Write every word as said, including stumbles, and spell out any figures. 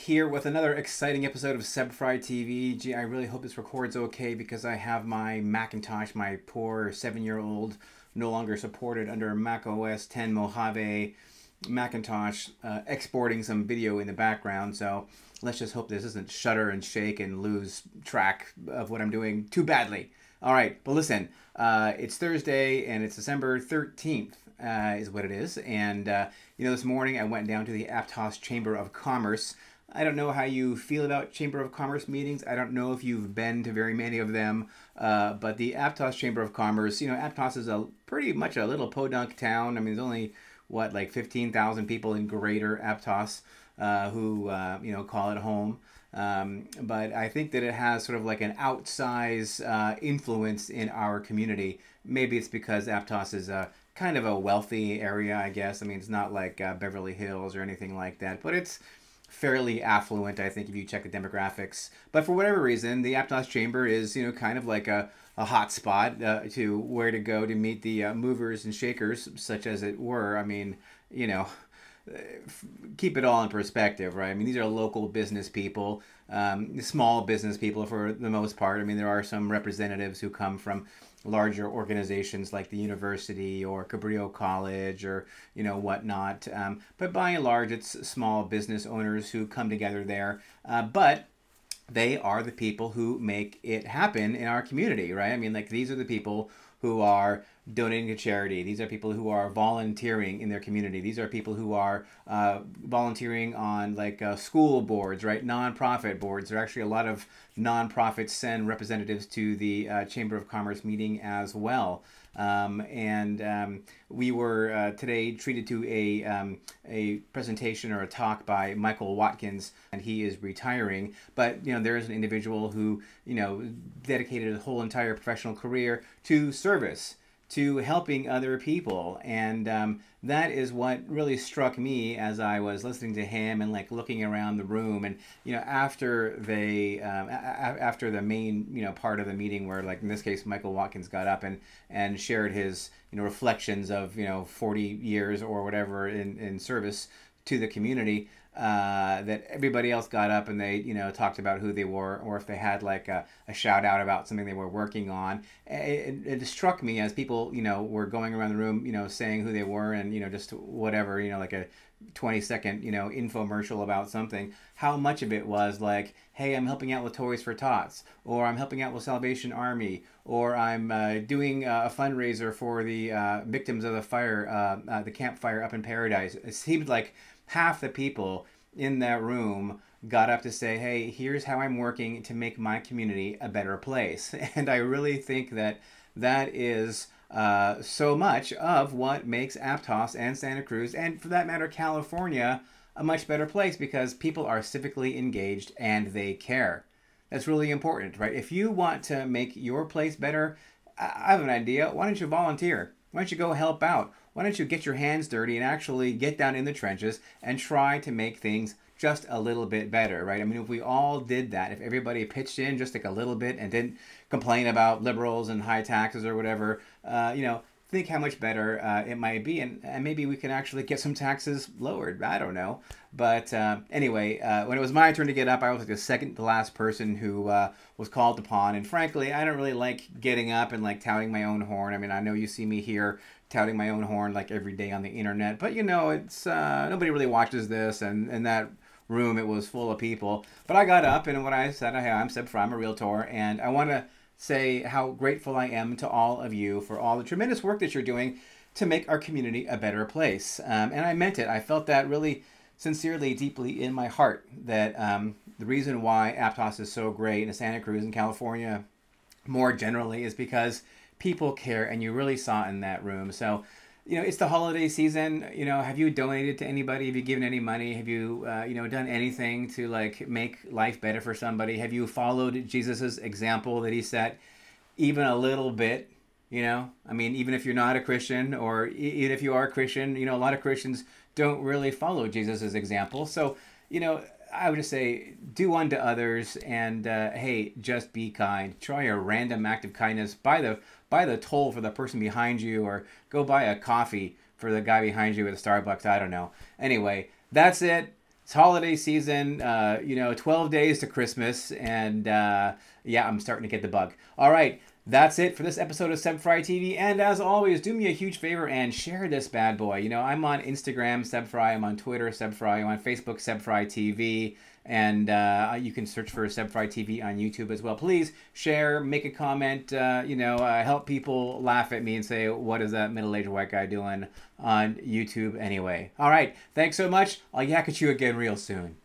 Here with another exciting episode of Sebfry T V. Gee, I really hope this records okay because I have my Macintosh, my poor seven-year-old, no longer supported under Mac O S ten Mojave Macintosh, uh, exporting some video in the background. So let's just hope this doesn't shudder and shake and lose track of what I'm doing too badly. All right, but listen, uh, it's Thursday and it's December thirteenth. Uh, is what it is, and uh, you know, this morning I went down to the Aptos Chamber of Commerce. I don't know how you feel about Chamber of Commerce meetings. I don't know if you've been to very many of them, uh, but the Aptos Chamber of Commerce, you know, Aptos is a pretty much a little podunk town. I mean, there's only, what, like fifteen thousand people in greater Aptos uh, who, uh, you know, call it home. Um, but I think that it has sort of like an outsized uh, influence in our community. Maybe it's because Aptos is a kind of a wealthy area, I guess. I mean, it's not like uh, Beverly Hills or anything like that, but it's fairly affluent, I think, if you check the demographics. But for whatever reason, the Aptos Chamber is, you know, kind of like a, a hot spot uh, to where to go to meet the uh, movers and shakers, such as it were. I mean, you know, keep it all in perspective, right? I mean, these are local business people, um, small business people for the most part. I mean, there are some representatives who come from larger organizations like the university or Cabrillo College or, you know, whatnot. Um, but by and large, it's small business owners who come together there. Uh, but they are the people who make it happen in our community, right? I mean, like, these are the people who are donating to charity. These are people who are volunteering in their community. These are people who are uh, volunteering on, like, uh, school boards, right? Nonprofit boards. There are actually a lot of nonprofits send representatives to the uh, Chamber of Commerce meeting as well. Um, and um, we were uh, today treated to a, um, a presentation or a talk by Michael Watkins, and he is retiring. But, you know, there is an individual who, you know, dedicated his whole entire professional career to service, to helping other people. And um, that is what really struck me as I was listening to him and, like, looking around the room. And, you know, after they, um, after the main, you know, part of the meeting where, like, in this case, Michael Watkins got up and, and shared his, you know, reflections of, you know, forty years or whatever in, in service to the community, uh, that everybody else got up and they, you know, talked about who they were or if they had, like, a, a shout out about something they were working on. It, it, it struck me as people, you know, were going around the room, you know, saying who they were and, you know, just whatever, you know, like a twenty second, you know, infomercial about something, how much of it was like, hey, I'm helping out with Toys for Tots, or I'm helping out with Salvation Army, or I'm uh, doing a fundraiser for the uh, victims of the fire, uh, uh, the campfire up in Paradise. It seemed like half the people in that room got up to say, hey, here's how I'm working to make my community a better place. And I really think that that is uh, so much of what makes Aptos and Santa Cruz, and for that matter, California, a much better place, because people are civically engaged and they care. That's really important, right? If you want to make your place better, I have an idea. Why don't you volunteer? Why don't you go help out? Why don't you get your hands dirty and actually get down in the trenches and try to make things just a little bit better, right? I mean, if we all did that, if everybody pitched in just like a little bit and didn't complain about liberals and high taxes or whatever, uh, you know, think how much better uh, it might be. And, and maybe we can actually get some taxes lowered. I don't know. But uh, anyway, uh, when it was my turn to get up, I was like the second to last person who uh, was called upon. And frankly, I don't really like getting up and, like, touting my own horn. I mean, I know you see me here touting my own horn like every day on the internet, but, you know, it's uh, nobody really watches this. And in that room, it was full of people. But I got up, and when I said, hey, I'm Seb Fry, I'm a realtor, and I want to say how grateful I am to all of you for all the tremendous work that you're doing to make our community a better place. Um, and I meant it. I felt that really sincerely, deeply in my heart, that um, the reason why Aptos is so great in Santa Cruz and California more generally is because people care, and you really saw it in that room. So, you know, it's the holiday season. You know, have you donated to anybody? Have you given any money? Have you, uh, you know, done anything to, like, make life better for somebody? Have you followed Jesus's example that he set even a little bit? You know, I mean, even if you're not a Christian, or even if you are a Christian, you know, a lot of Christians don't really follow Jesus's example. So, you know, I would just say, do unto others, and uh, hey, just be kind. Try a random act of kindness. Buy the buy the toll for the person behind you, or go buy a coffee for the guy behind you at a Starbucks. I don't know. Anyway, that's it. it's holiday season, uh, you know, twelve days to Christmas, and uh, yeah, I'm starting to get the bug. All right, that's it for this episode of Sebfry T V, and as always, do me a huge favor and share this bad boy. You know, I'm on Instagram, Sebfry, I'm on Twitter, Sebfry, I'm on Facebook, Sebfry T V, and uh, you can search for Sebfry T V on YouTube as well. Please share, make a comment, uh, you know, uh, help people laugh at me and say, what is that middle-aged white guy doing on YouTube anyway? All right, thanks so much. I'll yak at you again real soon.